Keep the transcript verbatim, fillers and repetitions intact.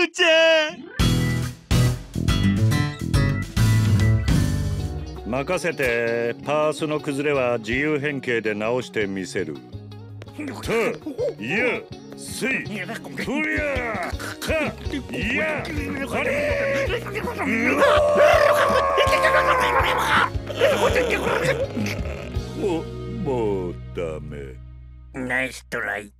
ゆちゃん。任せて、パースの崩れは自由変形で直してみせる。と、ゆ、すい、ふりゃ、か、いや、これ、も、もうダメ。ナイストライ。